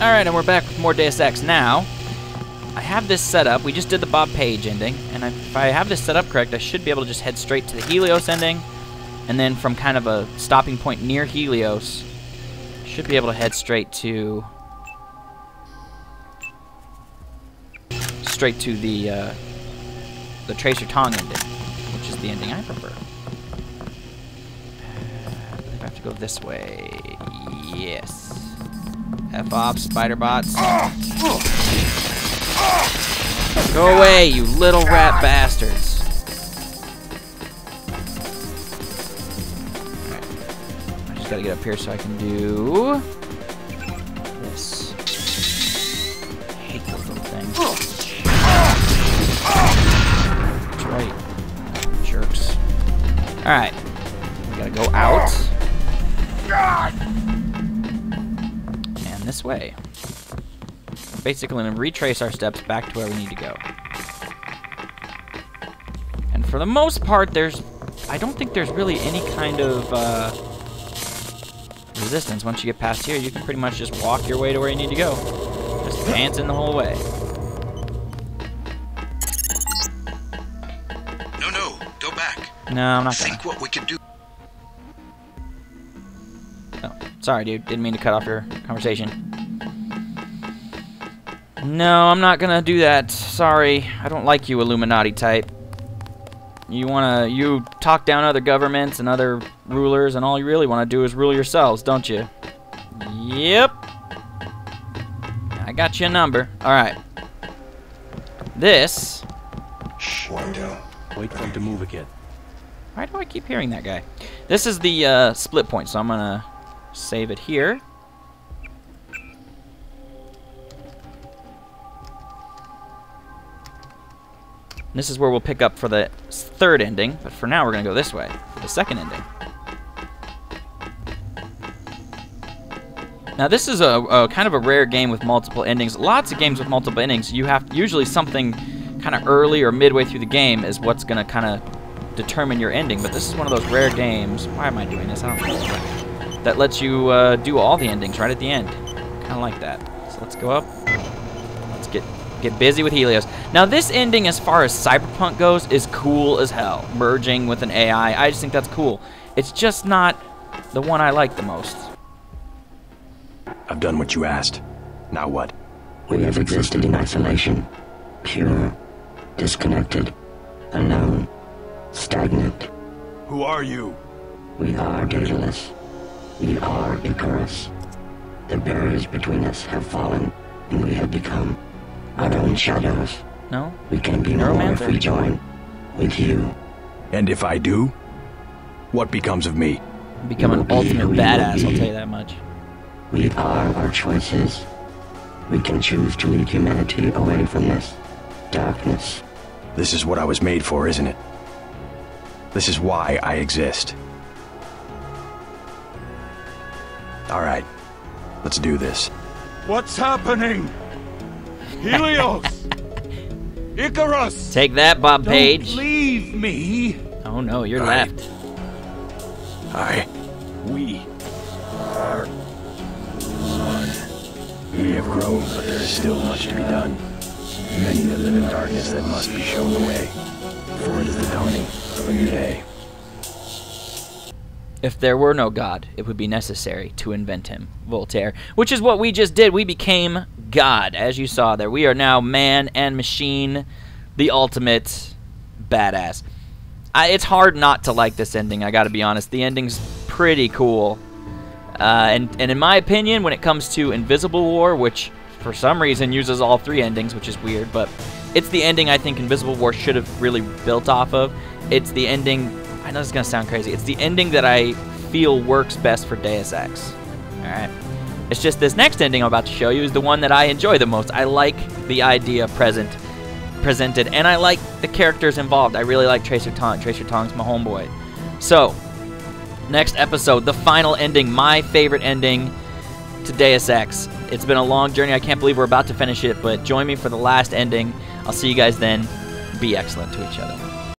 Alright, and we're back with more Deus Ex now. I have this set up. We just did the Bob Page ending, and if I have this set up correct, I should be able to just head straight to the Helios ending, and then from kind of a stopping point near Helios, should be able to head straight to the Tracer Tong ending, which is the ending I prefer. I believe I have to go this way. Yes. F-off, Spider-Bots. Go away, you little rat bastards. I just gotta get up here so I can do this. I hate those little things. That's right. Jerks. Alright. We gotta go out. And this way. Basically, and retrace our steps back to where we need to go. And for the most part, I don't think there's really any kind of resistance. Once you get past here, you can pretty much just walk your way to where you need to go. Just dancing the whole way. No, go back. No, I'm not gonna. Think what we could do. Oh, sorry, dude. Didn't mean to cut off your conversation. No, I'm not gonna do that. Sorry. I don't like you, Illuminati type. You talk down other governments and other rulers, and all you really want to do is rule yourselves, don't you? Yep. I got your number. Alright. This. Wait for him to move again. Why do I keep hearing that guy? This is the split point, so I'm gonna save it here. This is where we'll pick up for the third ending, but for now we're going to go this way, for the second ending. Now this is a kind of a rare game with multiple endings. Lots of games with multiple endings, you have usually something kind of early or midway through the game is what's going to kind of determine your ending, but this is one of those rare games. Why am I doing this? I don't know. That lets you do all the endings right at the end. Kind of like that. So let's go up. Let's get busy with Helios. Now this ending, as far as Cyberpunk goes, is cool as hell. Merging with an AI, I just think that's cool. It's just not the one I like the most. I've done what you asked. Now what? We have existed in isolation. Pure. Disconnected. Unknown. Stagnant. Who are you? We are Daedalus. We are Icarus. The barriers between us have fallen, and we have become our own shadows. No. We can be no more if we join with you. And if I do, what becomes of me? Become an ultimate badass, I'll tell you that much. We are our choices. We can choose to lead humanity away from this darkness. This is what I was made for, isn't it? This is why I exist. Alright, let's do this. What's happening? Helios! Icarus! Take that, Bob Page. Don't leave me. Oh no, you're left. We are one. We have grown, but there is still much to be done. Many that live in darkness that must be shown the way. For it is the dawning of a new day. If there were no God, it would be necessary to invent him. Voltaire. Which is what we just did. We became God, as you saw there. We are now man and machine, the ultimate badass. It's hard not to like this ending, I gotta be honest. The ending's pretty cool. And in my opinion, when it comes to Invisible War, which for some reason uses all three endings, which is weird, but it's the ending I think Invisible War should have really built off of. It's the ending... I know this is going to sound crazy. It's the ending that I feel works best for Deus Ex. Alright. It's just this next ending I'm about to show you is the one that I enjoy the most. I like the idea presented, and I like the characters involved. I really like Tracer Tong. Tracer Tong's my homeboy. So, next episode, the final ending, my favorite ending to Deus Ex. It's been a long journey. I can't believe we're about to finish it, but join me for the last ending. I'll see you guys then. Be excellent to each other.